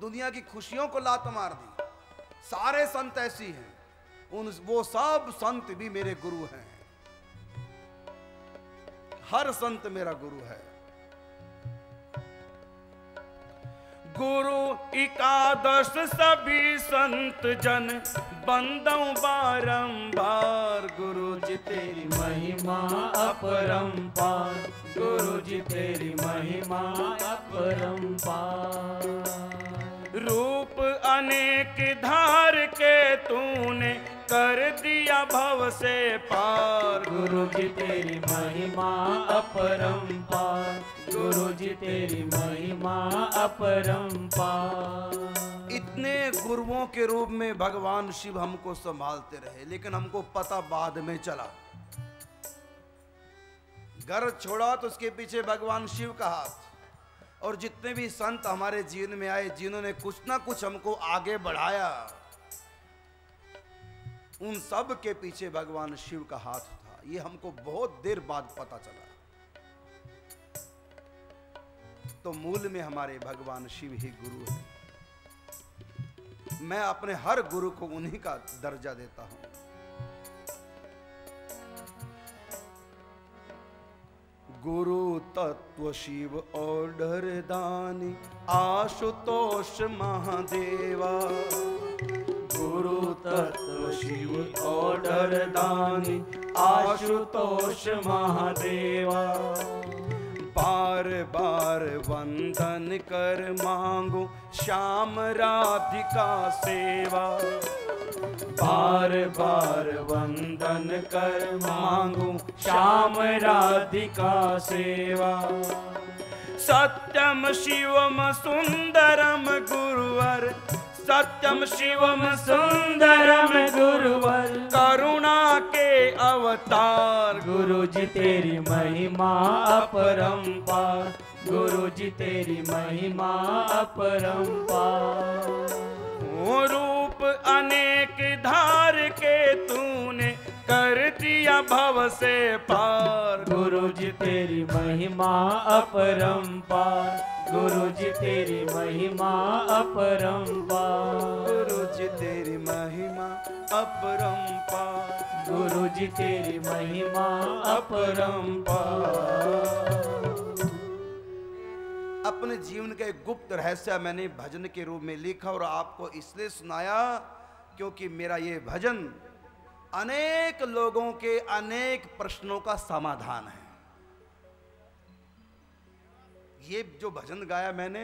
दुनिया की खुशियों को लात मार दी। सारे संत ऐसी हैं, वो सब संत भी मेरे गुरु हैं, हर संत मेरा गुरु है। गुरु एकादश सभी संत जन बंदों बारंबार, गुरु जी तेरी महिमा अपरंपार, गुरु जी तेरी महिमा अपरंपार। रूप अनेक धार के तूने कर दिया भव से पार, गुरु जी तेरी महिमा अपरंपार, गुरु जी तेरी महिमा अपरंपार। इतने गुरुओं के रूप में भगवान शिव हमको संभालते रहे, लेकिन हमको पता बाद में चला। घर छोड़ा तो उसके पीछे भगवान शिव का हाथ, और जितने भी संत हमारे जीवन में आए जिन्होंने कुछ ना कुछ हमको आगे बढ़ाया, उन सब के पीछे भगवान शिव का हाथ था। ये हमको बहुत देर बाद पता चला। तो मूल में हमारे भगवान शिव ही गुरु हैं। मैं अपने हर गुरु को उन्हीं का दर्जा देता हूं। गुरु तत्व शिव और डरदानी आशुतोष महादेवा, गुरु तत्व शिव और डरदानी आशुतोष महादेवा। बार बार वंदन कर मांगो श्याम राधिका सेवा, बार बार वंदन कर मांगो श्याम राधिका सेवा। सत्यम शिवम सुंदरम गुरुवर, सत्यम शिवम सुंदरम गुरुवर, करुणा के अवतार, गुरु जी तेरी महिमा अपरंपार, गुरु जी तेरी महिमा अपरंपार। रूप अनेक धार के तूने कर दिया भव से पार, गुरु जी तेरी महिमा अपरंपार, गुरु जी तेरी महिमा अपरंपार, गुरु जी तेरी महिमा अपरंपार, गुरु जी तेरी महिमा अपरंपार। अपने जीवन का एक गुप्त रहस्य मैंने भजन के रूप में लिखा और आपको इसलिए सुनाया क्योंकि मेरा ये भजन अनेक लोगों के अनेक प्रश्नों का समाधान है। ये जो भजन गाया मैंने,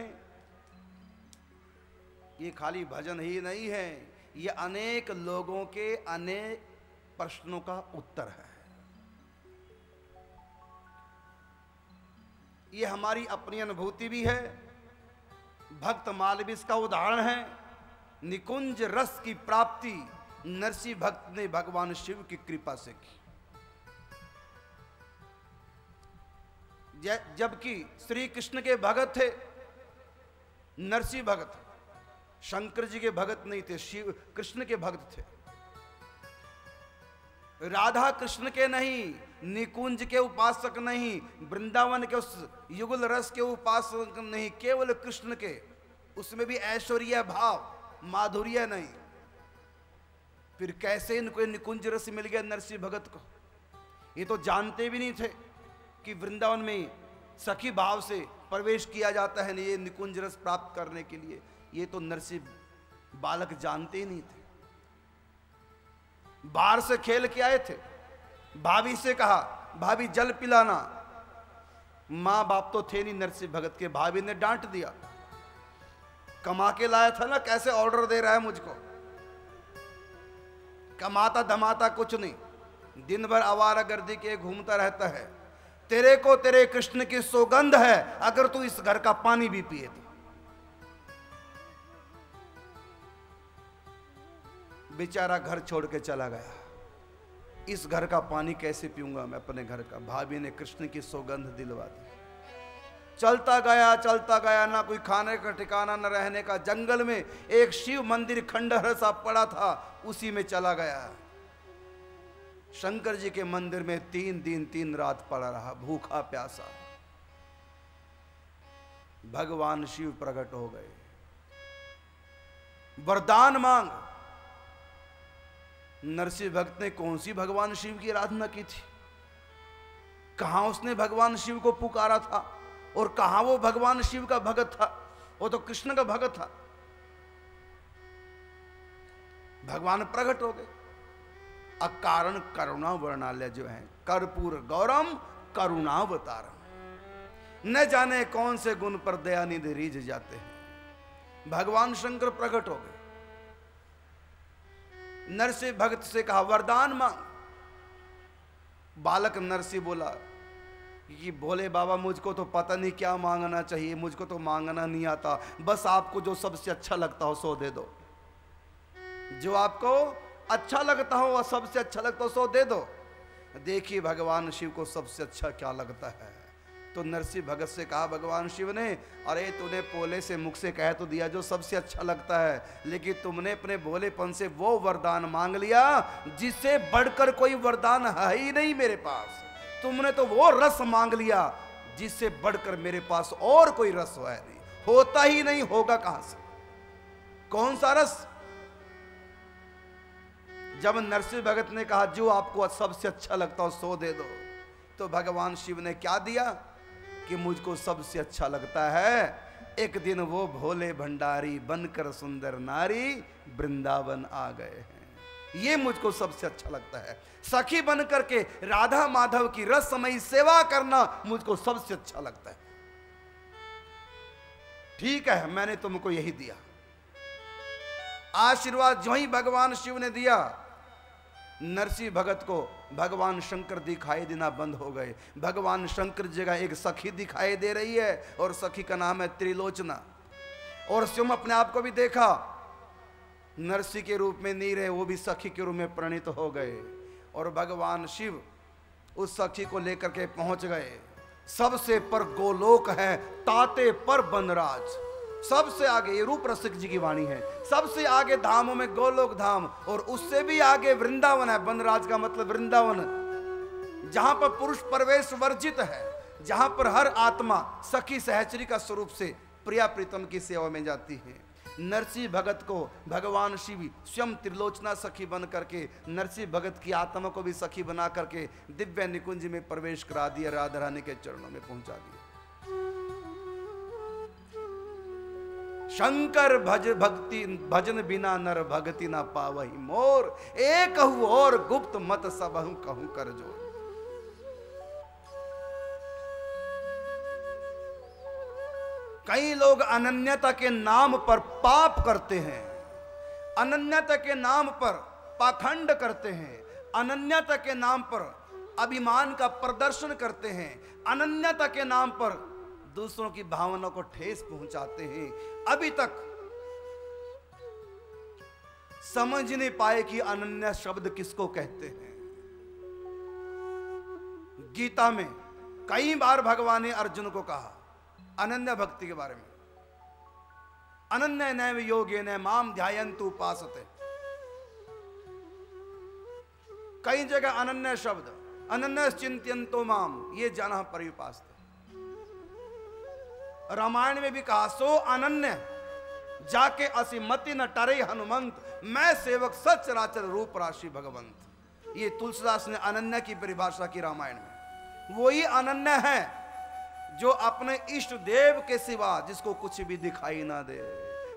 ये खाली भजन ही नहीं है, ये अनेक लोगों के अनेक प्रश्नों का उत्तर है। ये हमारी अपनी अनुभूति भी है, भक्तमाल भी इसका उदाहरण है। निकुंज रस की प्राप्ति नरसिंह भक्त ने भगवान शिव की कृपा से की, जबकि श्री कृष्ण के भगत थे नरसिंह भगत, शंकर जी के भगत नहीं थे, शिव कृष्ण के भगत थे। राधा कृष्ण के नहीं, निकुंज के उपासक नहीं, वृंदावन के उस युगल रस के उपासक नहीं, केवल कृष्ण के, उसमें भी ऐश्वर्य भाव माधुर्य नहीं। फिर कैसे इनको निकुंज रस मिल गया नरसिंह भगत को? ये तो जानते भी नहीं थे कि वृंदावन में सखी भाव से प्रवेश किया जाता है ये निकुंज रस प्राप्त करने के लिए। ये तो नरसिंह बालक जानते ही नहीं थे। बाहर से खेल के आए थे, भाभी से कहा भाभी जल पिलाना, माँ बाप तो थे नहीं नरसिंह भगत के, भाभी ने डांट दिया, कमा के लाया था ना, कैसे ऑर्डर दे रहा है मुझको। कमाता धमाता कुछ नहीं, दिन भर आवारा गर्दी के घूमता रहता है। तेरे को तेरे कृष्ण की सौगंध है अगर तू इस घर का पानी भी पिए तो। बेचारा घर छोड़ के चला गया, इस घर का पानी कैसे पीऊंगा मैं अपने घर का। भाभी ने कृष्ण की सौगंध दिलवा दी। चलता गया, ना कोई खाने का ठिकाना ना रहने का। जंगल में एक शिव मंदिर खंडहर सा पड़ा था, उसी में चला गया। शंकर जी के मंदिर में 3 दिन 3 रात पड़ा रहा भूखा प्यासा। भगवान शिव प्रकट हो गए, वरदान मांग। नरसिंह भक्त ने कौन सी भगवान शिव की आराधना की थी, कहाँ उसने भगवान शिव को पुकारा था और कहाँ वो भगवान शिव का भगत था, वो तो कृष्ण का भगत था। भगवान प्रकट हो गए। अकारण करुणा वर्णालय जो है, कर्पूर गौरम करुणावतारम, न जाने कौन से गुण पर दयानिधि रीझ जाते हैं। भगवान शंकर प्रकट हो गए। नरसिंह भक्त से कहा वरदान मांग। बालक नरसिंह बोला कि भोले बाबा मुझको तो पता नहीं क्या मांगना चाहिए, मुझको तो मांगना नहीं आता, बस आपको जो सबसे अच्छा लगता हो सो दे दो, जो आपको अच्छा लगता हो और सबसे अच्छा लगता हो सो दे दो। देखिए भगवान शिव को सबसे अच्छा क्या लगता है। तो नरसिंह भगत से कहा भगवान शिव ने, अरे तूने पोले से मुख से कह तो दिया जो सबसे अच्छा लगता है, लेकिन तुमने अपने भोलेपन से वो वरदान मांग लिया जिससे बढ़कर कोई वरदान है ही नहीं मेरे पास। तुमने तो वो रस मांग लिया जिससे बढ़कर मेरे पास और कोई रस है नहीं, होता ही नहीं, होगा कहां से। कौन सा रस? जब नरसिंह भगत ने कहा जो आपको सबसे अच्छा लगता हो सो दे दो, तो भगवान शिव ने क्या दिया कि मुझको सबसे अच्छा लगता है एक दिन वो भोले भंडारी बनकर सुंदर नारी वृंदावन आ गए हैं, ये मुझको सबसे अच्छा लगता है। सखी बनकर के राधा माधव की रसमयी सेवा करना मुझको सबसे अच्छा लगता है। ठीक है, मैंने तुमको यही दिया आशीर्वाद। जो ही भगवान शिव ने दिया, नरसिंह भगत को भगवान शंकर दिखाई देना बंद हो गए। भगवान शंकर जगह एक सखी दिखाई दे रही है और सखी का नाम है त्रिलोचना। और स्वयं अपने आप को भी देखा, नरसिंह के रूप में नहीं रहे, वो भी सखी के रूप में परिणित हो गए। और भगवान शिव उस सखी को लेकर के पहुंच गए। सबसे पर गोलोक है, ताते पर बनराज, सबसे आगे, ये रूप रसिक जी की वाणी है, सबसे आगे धामों में गोलोक धाम और उससे भी आगे वृंदावन है। बनराज का मतलब वृंदावन, जहां पर पुरुष प्रवेश वर्जित है, जहां पर हर आत्मा सखी सहचरी का स्वरूप से प्रिया प्रीतम की सेवा में जाती है। नरसिंह भगत को भगवान शिव स्वयं त्रिलोचना सखी बन करके, नरसिंह भगत की आत्मा को भी सखी बना करके दिव्य निकुंज में प्रवेश करा दिया, राधा रानी के चरणों में पहुंचा दिया। शंकर भज भक्ति भजन बिना नर भगति ना पावही मोर, एक हु और गुप्त मत सबहु कहूं कर जो। कई लोग अनन्यता के नाम पर पाप करते हैं, अनन्यता के नाम पर पाखंड करते हैं, अनन्यता के नाम पर अभिमान का प्रदर्शन करते हैं, अनन्यता के नाम पर दूसरों की भावनाओं को ठेस पहुंचाते हैं। अभी तक समझ नहीं पाए कि अनन्या शब्द किसको कहते हैं। गीता में कई बार भगवान ने अर्जुन को कहा अनन्या भक्ति के बारे में, अनन्या नैव योगेन माम ध्यायन्तु उपासते। कई जगह अनन्या शब्द, अनन्या चिंतयन्तो माम, ये जाना परिपासते। रामायण में भी कहा सो अनन्य जाके असीमति न टरे हनुमंत, मैं सेवक सचराचर रूप राशि भगवंत। ये तुलसीदास ने अनन्य की परिभाषा की रामायण में। वही अनन्य है जो अपने इष्ट देव के सिवा जिसको कुछ भी दिखाई ना दे,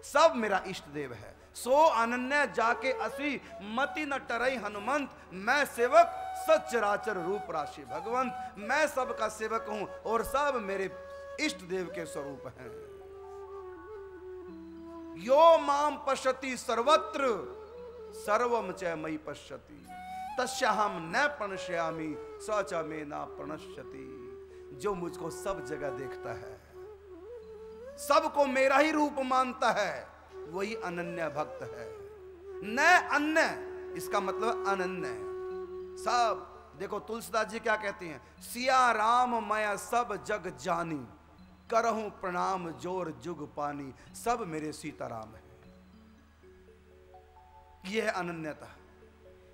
सब मेरा इष्ट देव है। सो अनन्य जाके असीमति न टरे हनुमंत, मैं सेवक सचराचर रूप राशि भगवंत, मैं सबका सेवक हूं और सब मेरे इष्ट देव के स्वरूप हैं। यो माम पश्यति सर्वत्र सर्वम च मयि पश्यति तस्याहम न प्रणश्यामि स च मे न प्रणश्यति। जो मुझको सब जगह देखता है, सबको मेरा ही रूप मानता है, वही अनन्य भक्त है। न अन्य, इसका मतलब अनन्य सब। देखो तुलसीदास जी क्या कहते हैं, सिया राम मैं सब जग जानी करहूं प्रणाम जोर जुग पानी, सब मेरे सीताराम है। यह अनन्यता।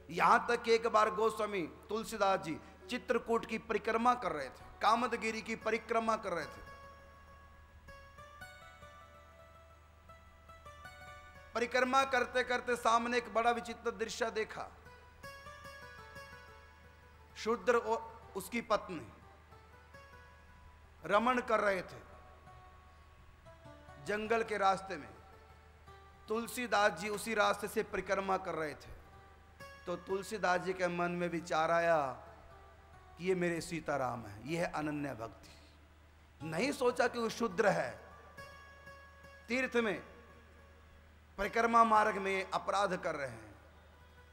यहां तक कि एक बार गोस्वामी तुलसीदास जी चित्रकूट की परिक्रमा कर रहे थे, कामदगिरी की परिक्रमा कर रहे थे। परिक्रमा करते करते सामने एक बड़ा विचित्र दृश्य देखा। शूद्र और उसकी पत्नी रमण कर रहे थे जंगल के रास्ते में। तुलसीदास जी उसी रास्ते से परिक्रमा कर रहे थे। तो तुलसीदास जी के मन में विचार आया कि ये मेरे सीताराम है, ये है अनन्य भक्ति। नहीं सोचा कि वो शूद्र है। तीर्थ में परिक्रमा मार्ग में अपराध कर रहे हैं,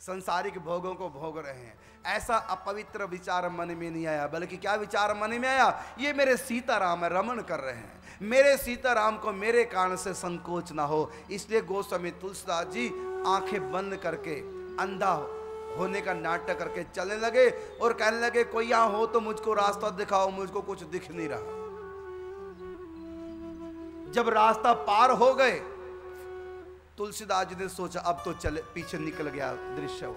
संसारिक भोगों को भोग रहे हैं। ऐसा अपवित्र विचार मन में नहीं आया, बल्कि क्या विचार मन में आया, ये मेरे सीताराम रमण कर रहे हैं, मेरे सीताराम को मेरे कारण से संकोच ना हो। इसलिए गोस्वामी तुलसीदास जी आंखें बंद करके अंधा होने का नाटक करके चलने लगे और कहने लगे, कोई यहाँ हो तो मुझको रास्ता दिखाओ, मुझको कुछ दिख नहीं रहा। जब रास्ता पार हो गए, तुलसीदास जी ने सोचा अब तो चले, पीछे निकल गया दृश्य हो।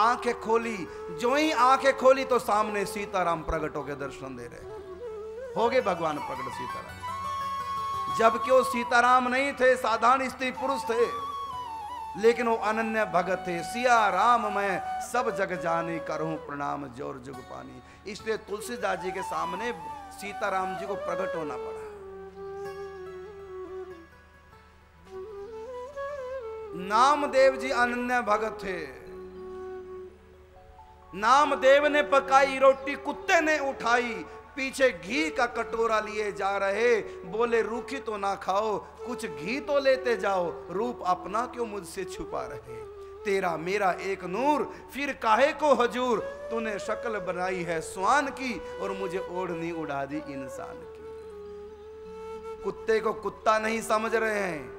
आंखें खोली, जो ही आंखें खोली तो सामने सीताराम प्रकट होकर दर्शन दे रहे हो गए। भगवान प्रकट सीताराम, जबकि वो सीताराम नहीं थे, साधारण स्त्री पुरुष थे, लेकिन वो अनन्य भगत थे। सिया राम मैं सब जग जाने करूं प्रणाम जोर जुग पानी। इसलिए तुलसीदास जी के सामने सीताराम जी को प्रकट होना पड़ा। नामदेव जी अनन्य भगत थे। नामदेव ने पकाई रोटी कुत्ते ने उठाई, पीछे घी का कटोरा लिए जा रहे। बोले रूखी तो ना खाओ, कुछ घी तो लेते जाओ, रूप अपना क्यों मुझसे छुपा रहे। तेरा मेरा एक नूर फिर काहे को हजूर, तूने शक्ल बनाई है स्वान की और मुझे ओढ़नी उड़ा दी इंसान की। कुत्ते को कुत्ता नहीं समझ रहे हैं,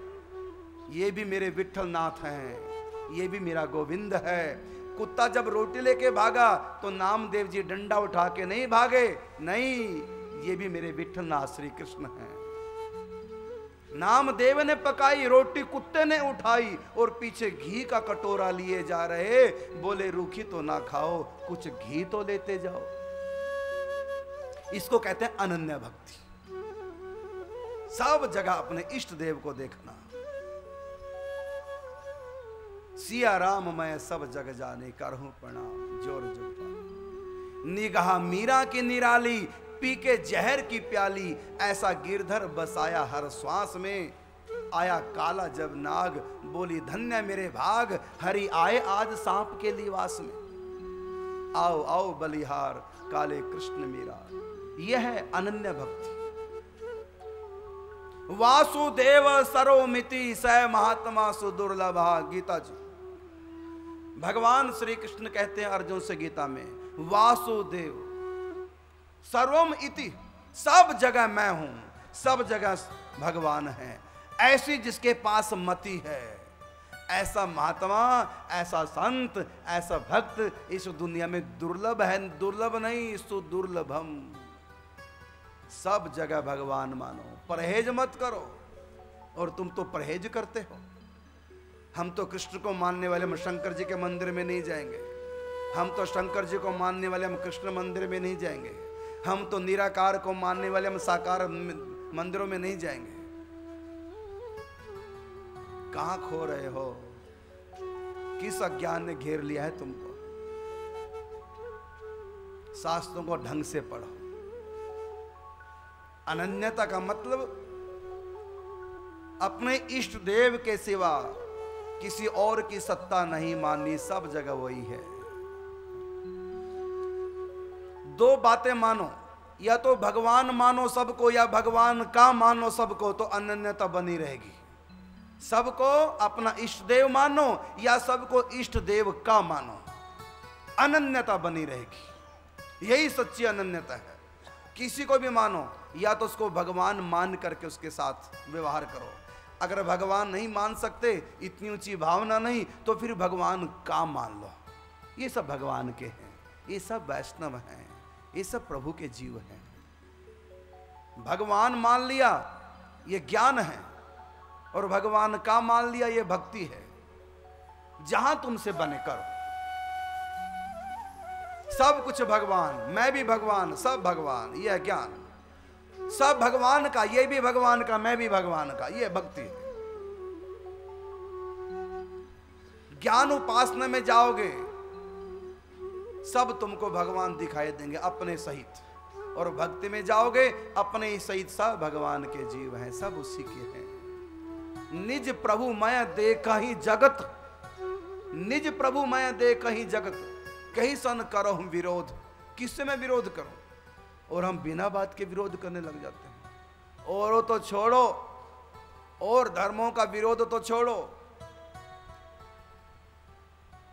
ये भी मेरे विठ्ठल नाथ हैं, ये भी मेरा गोविंद है। कुत्ता जब रोटी लेके भागा तो नामदेव जी डंडा उठा के नहीं भागे, नहीं, ये भी मेरे विठ्ठल नाथ श्री कृष्ण हैं। नामदेव ने पकाई रोटी कुत्ते ने उठाई और पीछे घी का कटोरा लिए जा रहे। बोले रूखी तो ना खाओ, कुछ घी तो लेते जाओ। इसको कहते हैं अनन्य भक्ति। सब जगह अपने इष्ट देव को देखना। सिया राम मैं सब जग जाने करहूं प्रणाम जोर जोर पानी। निगाह मीरा की निराली पी के जहर की प्याली, ऐसा गिरधर बसाया हर श्वास में। आया काला जब नाग बोली धन्य मेरे भाग, हरि आए आज सांप के लिवास में। आओ आओ बलिहार काले कृष्ण मीरा, यह है अनन्य भक्ति। वासुदेव सरोमिति सह महात्मा सुदुर्लभा, गीता जी भगवान श्री कृष्ण कहते हैं अर्जुन से गीता में, वासुदेव सर्वम इति, सब जगह मैं हूं, सब जगह भगवान है। ऐसी जिसके पास मति है, ऐसा महात्मा, ऐसा संत, ऐसा भक्त इस दुनिया में दुर्लभ है। दुर्लभ नहीं, सुदुर्लभम। सब जगह भगवान मानो, परहेज मत करो। और तुम तो परहेज करते हो। हम तो कृष्ण को मानने वाले, हम शंकर जी के मंदिर में नहीं जाएंगे। हम तो शंकर जी को मानने वाले, हम कृष्ण मंदिर में नहीं जाएंगे। हम तो निराकार को मानने वाले, हम साकार मंदिरों में नहीं जाएंगे। कहाँ खो रहे हो? किस अज्ञान ने घेर लिया है तुमको? शास्त्रों को ढंग से पढ़ो। अनन्यता का मतलब अपने इष्ट देव के सिवा किसी और की सत्ता नहीं माननी, सब जगह वही है। दो बातें मानो, या तो भगवान मानो सबको या भगवान का मानो सबको, तो अनन्यता बनी रहेगी। सबको अपना इष्ट देव मानो या सबको इष्ट देव का मानो, अनन्यता बनी रहेगी। यही सच्ची अनन्यता है। किसी को भी मानो, या तो उसको भगवान मान करके उसके साथ व्यवहार करो। अगर भगवान नहीं मान सकते, इतनी ऊंची भावना नहीं, तो फिर भगवान का मान लो। ये सब भगवान के हैं, ये सब वैष्णव हैं, ये सब प्रभु के जीव हैं। भगवान मान लिया ये ज्ञान है, और भगवान का मान लिया ये भक्ति है। जहां तुमसे बने करो। सब कुछ भगवान, मैं भी भगवान, सब भगवान, यह ज्ञान। सब भगवान का, ये भी भगवान का, मैं भी भगवान का, यह भक्ति है। ज्ञान उपासना में जाओगे सब तुमको भगवान दिखाई देंगे अपने सहित, और भक्ति में जाओगे अपने ही सहित सब भगवान के जीव हैं, सब उसी के हैं। निज प्रभु मैं देखा ही जगत, निज प्रभु मैं देखा ही जगत, कहीं सन करो हम विरोध, किससे मैं विरोध करूं? और हम बिना बात के विरोध करने लग जाते हैं। औरों तो छोड़ो, और धर्मों का विरोध तो छोड़ो,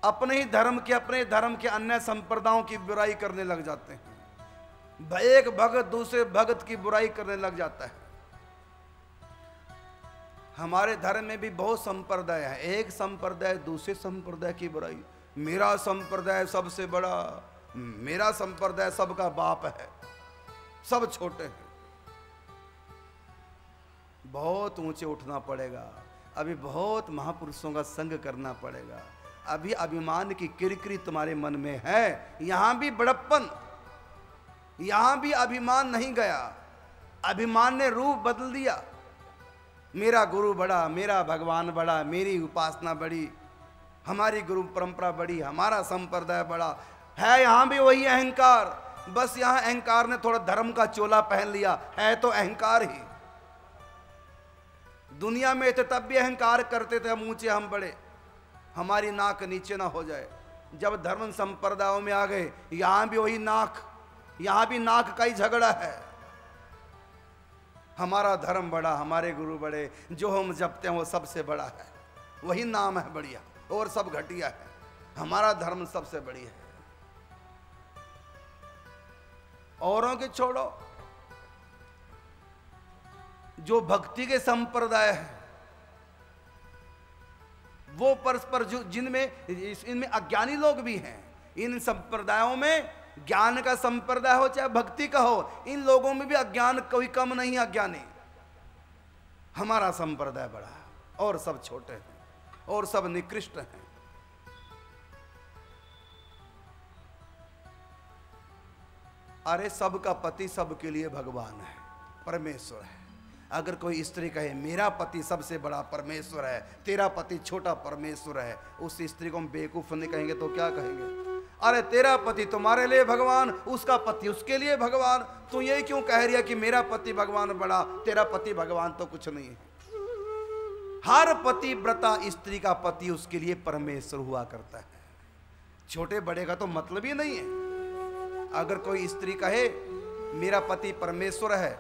अपने धर्म के अन्य संप्रदायों की बुराई करने लग जाते हैं। एक भगत दूसरे भगत की बुराई करने लग जाता है। हमारे धर्म में भी बहुत संप्रदाय है, एक संप्रदाय दूसरे संप्रदाय की बुराई, मेरा संप्रदाय सबसे बड़ा, मेरा संप्रदाय सबका बाप है, सब छोटे हैं। बहुत ऊंचे उठना पड़ेगा, अभी बहुत महापुरुषों का संग करना पड़ेगा, अभी अभिमान की किरकिरी तुम्हारे मन में है। यहां भी बड़प्पन, यहां भी अभिमान नहीं गया, अभिमान ने रूप बदल दिया। मेरा गुरु बड़ा, मेरा भगवान बड़ा, मेरी उपासना बड़ी, हमारी गुरु परंपरा बड़ी, हमारा संप्रदाय बड़ा है। यहां भी वही अहंकार, बस यहां अहंकार ने थोड़ा धर्म का चोला पहन लिया है, तो अहंकार ही। दुनिया में थे तब भी अहंकार करते थे, हम ऊंचे हम बड़े, हमारी नाक नीचे ना हो जाए। जब धर्म संप्रदायों में आ गए, यहां भी वही नाक, यहां भी नाक का ही झगड़ा है। हमारा धर्म बड़ा, हमारे गुरु बड़े, जो हम जपते हैं वो सबसे बड़ा है, वही नाम है बढ़िया और सब घटिया है। हमारा धर्म सबसे बढ़िया है, औरों के छोड़ो। जो भक्ति के संप्रदाय है वो परस्पर, जिनमें इनमें अज्ञानी लोग भी हैं, इन संप्रदायों में ज्ञान का संप्रदाय हो चाहे भक्ति का हो, इन लोगों में भी अज्ञान कोई कम नहीं है, अज्ञानी। हमारा संप्रदाय बड़ा और सब छोटे हैं और सब निकृष्ट हैं। अरे सबका पति सबके लिए भगवान है, परमेश्वर है। अगर कोई स्त्री कहे मेरा पति सबसे बड़ा परमेश्वर है, तेरा पति छोटा परमेश्वर है, उस स्त्री को हम बेवकूफ नहीं कहेंगे तो क्या कहेंगे? अरे तेरा पति तुम्हारे लिए भगवान, उसका पति उसके लिए भगवान, तू ये क्यों कह रही है कि मेरा पति भगवान बड़ा, तेरा पति भगवान तो कुछ नहीं है। हर पति व्रता स्त्री का पति उसके लिए परमेश्वर हुआ करता है, छोटे बड़े का तो मतलब ही नहीं है। अगर कोई स्त्री कहे मेरा पति परमेश्वर है,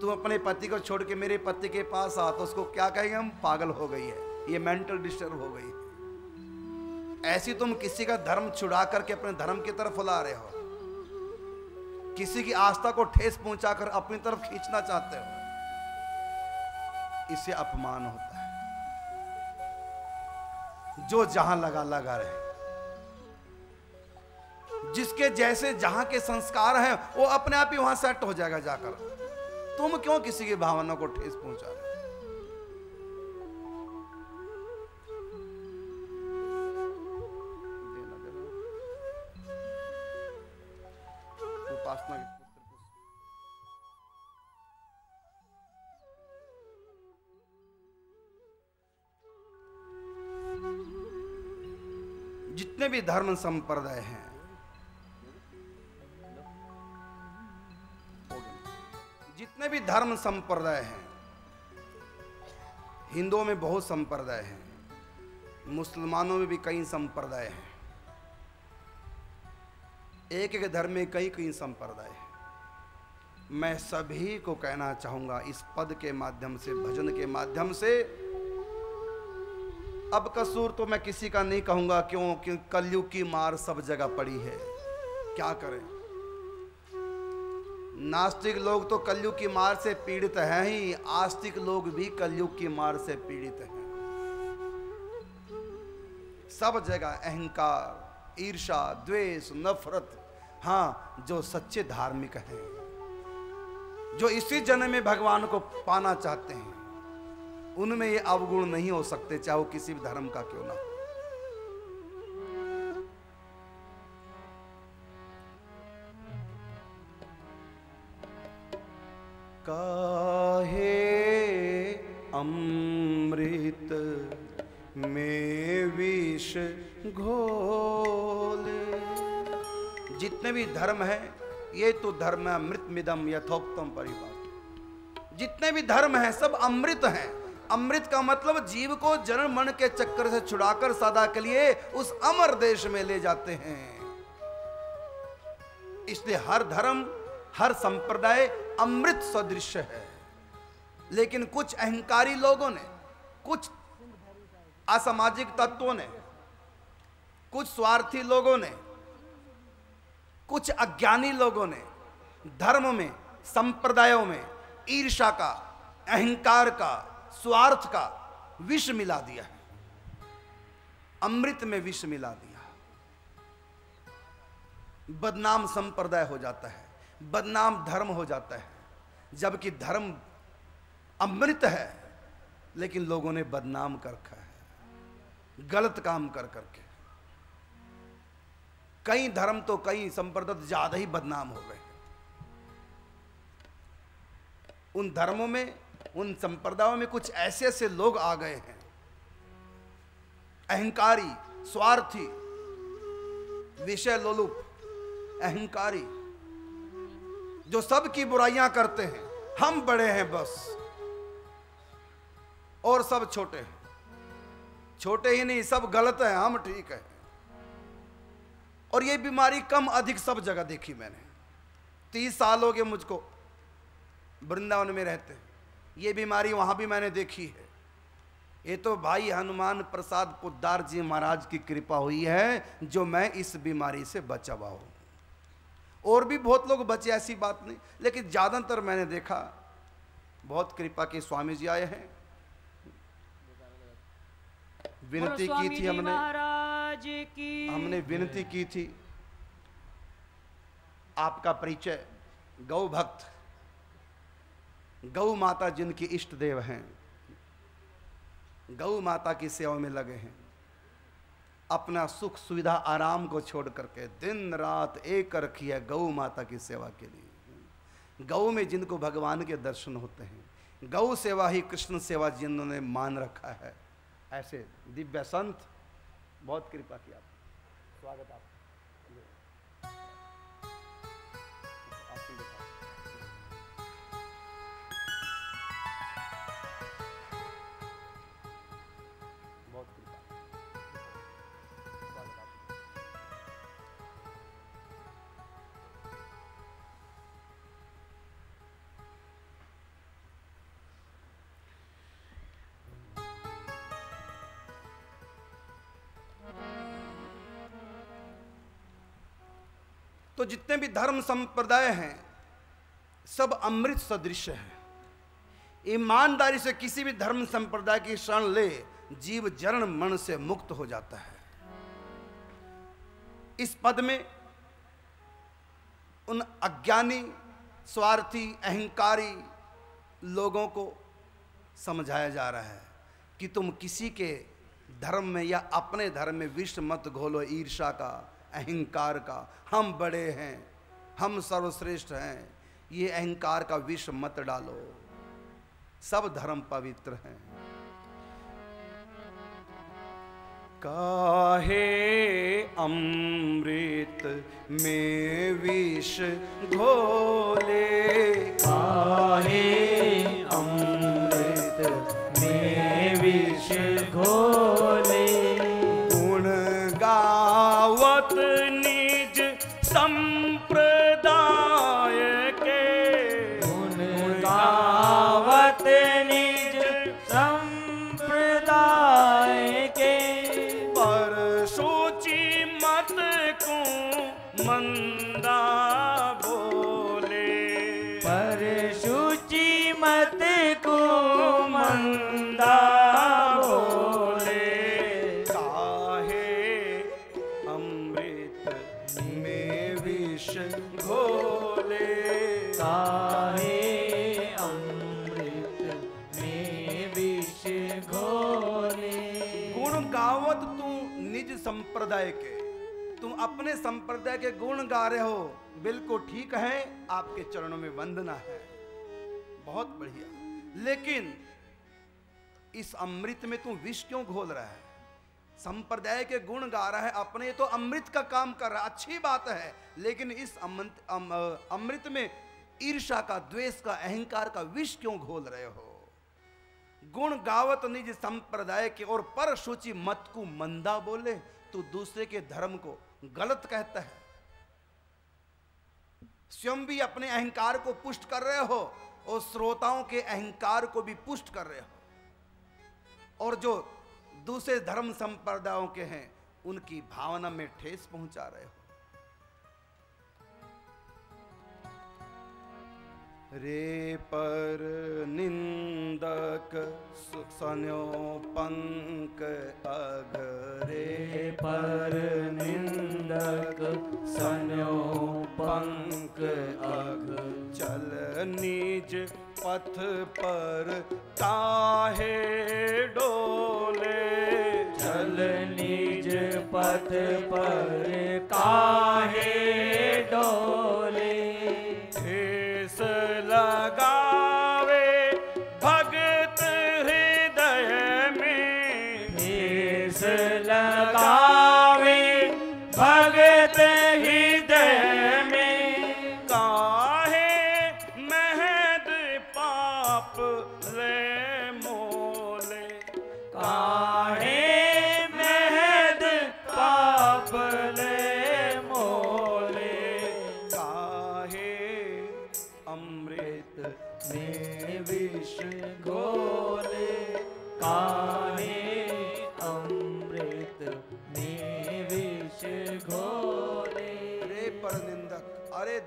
तुम अपने पति को छोड़ के मेरे पति के पास आ, तो उसको क्या कहेंगे हम? पागल हो गई है ये, मेंटल डिस्टर्ब हो गई है। ऐसी तुम किसी का धर्म छुड़ा करके अपने धर्म की तरफ फुला रहे हो, किसी की आस्था को ठेस पहुंचाकर अपनी तरफ खींचना चाहते हो, इसे अपमान होता है। जो जहां लगा लगा रहे, जिसके जैसे जहां के संस्कार हैं वो अपने आप ही वहां सेट हो जाएगा जाकर। तुम क्यों किसी की भावना को ठेस पहुंचा रहे हो? उपासना जितने भी धर्म संप्रदाय हैं, जितने भी धर्म संप्रदाय हैं, हिंदुओं में बहुत संप्रदाय हैं, मुसलमानों में भी कई संप्रदाय हैं, एक एक धर्म में कई कई संप्रदाय हैं। मैं सभी को कहना चाहूंगा इस पद के माध्यम से, भजन के माध्यम से, अब कसूर तो मैं किसी का नहीं कहूंगा, क्यों? क्योंकि कलयुग की मार सब जगह पड़ी है, क्या करें। नास्तिक लोग तो कलयुग की मार से पीड़ित हैं ही, आस्तिक लोग भी कलयुग की मार से पीड़ित हैं। सब जगह अहंकार, ईर्षा, द्वेष, नफरत। हाँ, जो सच्चे धार्मिक हैं, जो इसी जन्म में भगवान को पाना चाहते हैं, उनमें ये अवगुण नहीं हो सकते, चाहे वो किसी भी धर्म का क्यों ना हो। काहे अमृत में विष घोल। जितने भी धर्म है, ये तो धर्म है अमृतमिदम यथोक्तम परिभाषा। जितने भी धर्म है सब अमृत हैं। अमृत का मतलब जीव को जन्म मरण के चक्कर से छुड़ाकर सदा के लिए उस अमर देश में ले जाते हैं। इसलिए हर धर्म, हर संप्रदाय अमृत सदृश है। लेकिन कुछ अहंकारी लोगों ने, कुछ असामाजिक तत्वों ने, कुछ स्वार्थी लोगों ने, कुछ अज्ञानी लोगों ने धर्म में, संप्रदायों में ईर्षा का, अहंकार का, स्वार्थ का विष मिला दिया है। अमृत में विष मिला दिया। बदनाम संप्रदाय हो जाता है, बदनाम धर्म हो जाता है। जबकि धर्म अमृत है, लेकिन लोगों ने बदनाम कर रखा है, गलत काम कर करके। कई धर्म तो, कई संप्रदाय ज्यादा ही बदनाम हो गए। उन धर्मों में, उन संप्रदायों में कुछ ऐसे ऐसे लोग आ गए हैं, अहंकारी, स्वार्थी, विषय लोलुप, अहंकारी, जो सबकी बुराइयां करते हैं। हम बड़े हैं बस और सब छोटे हैं। छोटे ही नहीं, सब गलत हैं, हम ठीक हैं। और ये बीमारी कम अधिक सब जगह देखी मैंने। 30 साल हो गए मुझको वृंदावन में रहते। ये बीमारी वहाँ भी मैंने देखी है। ये तो भाई हनुमान प्रसाद पोद्दार जी महाराज की कृपा हुई है जो मैं इस बीमारी से बचा हुआ हूँ। और भी बहुत लोग बचे, ऐसी बात नहीं, लेकिन ज़्यादातर मैंने देखा बहुत कृपा के स्वामी जी आए हैं। विनती की थी हमने विनती की थी, आपका परिचय, गौ भक्त, गौ माता जिनकी इष्ट देव हैं, गौ माता की सेवा में लगे हैं। अपना सुख सुविधा आराम को छोड़ करके दिन रात एक कर रखी है गौ माता की सेवा के लिए। गौ में जिनको भगवान के दर्शन होते हैं, गौ सेवा ही कृष्ण सेवा जिन्होंने मान रखा है, ऐसे दिव्य संत बहुत कृपा की। आप स्वागत आप। तो जितने भी धर्म संप्रदाय हैं सब अमृत सदृश है। ईमानदारी से किसी भी धर्म संप्रदाय की शरण ले जीव जरण मन से मुक्त हो जाता है। इस पद में उन अज्ञानी, स्वार्थी, अहंकारी लोगों को समझाया जा रहा है कि तुम किसी के धर्म में या अपने धर्म में विष मत घोलो, ईर्षा का, अहंकार का। हम बड़े हैं, हम सर्वश्रेष्ठ हैं, ये अहंकार का विष मत डालो। सब धर्म पवित्र हैं। काहे अमृत में विष घोले, काहे अमृत में विष घोले, संप्रदाय के तुम अपने संप्रदाय के गुण गा रहे हो, बिल्कुल ठीक है, आपके चरणों में वंदना है, बहुत बढ़िया। लेकिन इस अमृत में तुम विष क्यों घोल रहा है? संप्रदाय के गुण गा रहा है अपने, तो अमृत का काम कर रहा है, अच्छी बात है, लेकिन इस अमृत में ईर्षा का, द्वेष का, अहंकार का विष क्यों घोल रहे हो? गुण गावत निज संप्रदाय के और पर शुचि मत को मंदा बोले। तो दूसरे के धर्म को गलत कहता है, स्वयं भी अपने अहंकार को पुष्ट कर रहे हो और श्रोताओं के अहंकार को भी पुष्ट कर रहे हो, और जो दूसरे धर्म संप्रदायों के हैं उनकी भावना में ठेस पहुंचा रहे हो। रे पर निंदक सुसन्यो पंक अघ, रे पर निंदक सन्यो पंक अघ, चल निज पथ पर काहे डोले, चल निज पथ पर काहे डोले,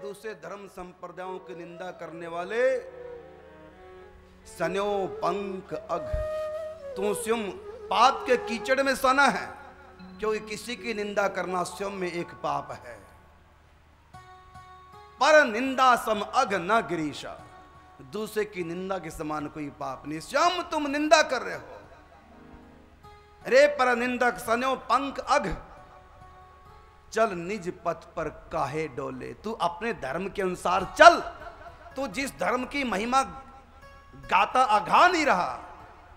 दूसरे धर्म संप्रदायों की निंदा करने वाले। सन्यो पंक अघ, तू स्वयं पाप के कीचड़ में सना है, क्योंकि किसी की निंदा करना स्वयं में एक पाप है। पर निंदा सम अघ न गिरीशा, दूसरे की निंदा के समान कोई पाप नहीं, स्वयं तुम निंदा कर रहे हो। अरे पर निंदक सन्यो पंक अघ, चल निज पथ पर काहे डोले, तू अपने धर्म के अनुसार चल। तू जिस धर्म की महिमा गाता आघा नहीं रहा,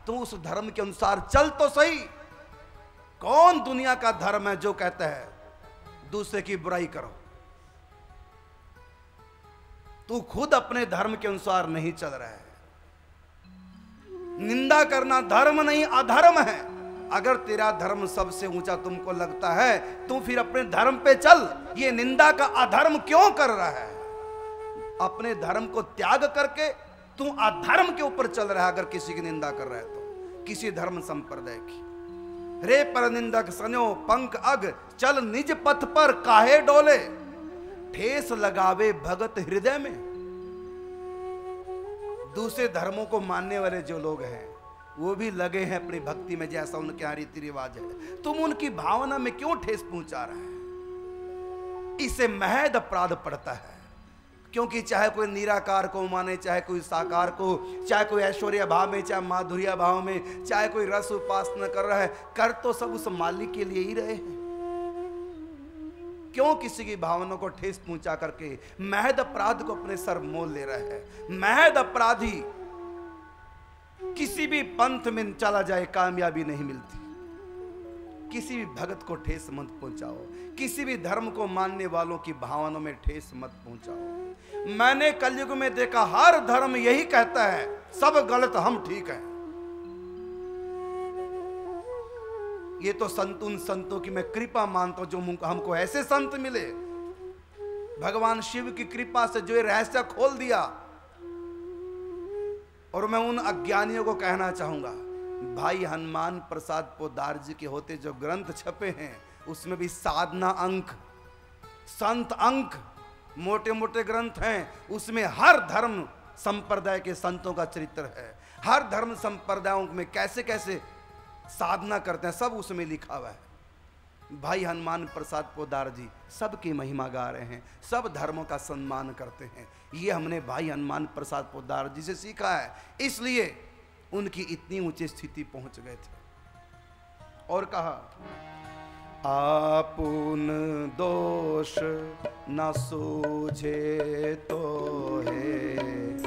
तू उस धर्म के अनुसार चल तो सही। कौन दुनिया का धर्म है जो कहता है दूसरे की बुराई करो? तू खुद अपने धर्म के अनुसार नहीं चल रहा है। निंदा करना धर्म नहीं अधर्म है। अगर तेरा धर्म सबसे ऊंचा तुमको लगता है, तू फिर अपने धर्म पे चल। ये निंदा का अधर्म क्यों कर रहा है? अपने धर्म को त्याग करके तू अधर्म के ऊपर चल रहा है। अगर किसी की निंदा कर रहा है तो किसी धर्म संप्रदाय की। रे पर निंदक सन्यो पंक अग, चल निज पथ पर काहे डोले, ठेस लगावे भगत हृदय में। दूसरे धर्मों को मानने वाले जो लोग हैं वो भी लगे हैं अपनी भक्ति में, जैसा उनके यहाँ रीति रिवाज है। तुम उनकी भावना में क्यों ठेस पहुंचा रहे हैं? इससे महद अपराध पड़ता है, क्योंकि चाहे कोई निराकार को माने, चाहे कोई साकार को, चाहे कोई ऐश्वर्य भाव में, चाहे माधुर्य भाव में, चाहे कोई रस उपासना कर रहा है, कर तो सब उस मालिक के लिए ही रहे हैं। क्यों किसी की भावना को ठेस पहुंचा करके महद अपराध को अपने सर मोल ले रहा है? महद अपराधी किसी भी पंथ में चला जाए कामयाबी नहीं मिलती। किसी भी भगत को ठेस मत पहुंचाओ, किसी भी धर्म को मानने वालों की भावनाओं में ठेस मत पहुंचाओ। मैंने कलयुग में देखा हर धर्म यही कहता है, सब गलत हम ठीक हैं। ये तो संतों की मैं कृपा मानता हूं, जो हमको ऐसे संत मिले, भगवान शिव की कृपा से जो ये रहस्य खोल दिया। और मैं उन अज्ञानियों को कहना चाहूंगा, भाई हनुमान प्रसाद पोदार जी के होते जो ग्रंथ छपे हैं उसमें भी साधना अंक, संत अंक, मोटे मोटे ग्रंथ हैं। उसमें हर धर्म संप्रदाय के संतों का चरित्र है, हर धर्म संप्रदायों में कैसे कैसे साधना करते हैं सब उसमें लिखा हुआ है। भाई हनुमान प्रसाद पोदार जी सबकी महिमा गा रहे हैं, सब धर्मों का सम्मान करते हैं। ये हमने भाई हनुमान प्रसाद पोदार जी से सीखा है, इसलिए उनकी इतनी ऊंची स्थिति पहुंच गए थे। और कहा, आपुन दोष न सूझे तो है,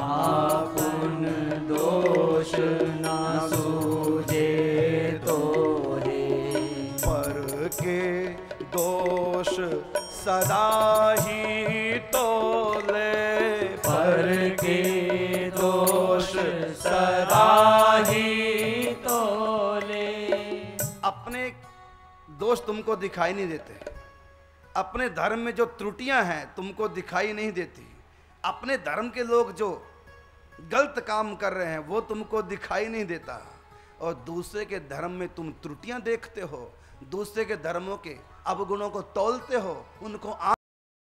आपुन दोष न सूझे तो है, दोष सदा ही तोले, पर के दोष सदा ही तोले। अपने दोष तुमको दिखाई नहीं देते, अपने धर्म में जो त्रुटियां हैं तुमको दिखाई नहीं देती, अपने धर्म के लोग जो गलत काम कर रहे हैं वो तुमको दिखाई नहीं देता, और दूसरे के धर्म में तुम त्रुटियां देखते हो, दूसरे के धर्मों के अवगुणों को तौलते हो, उनको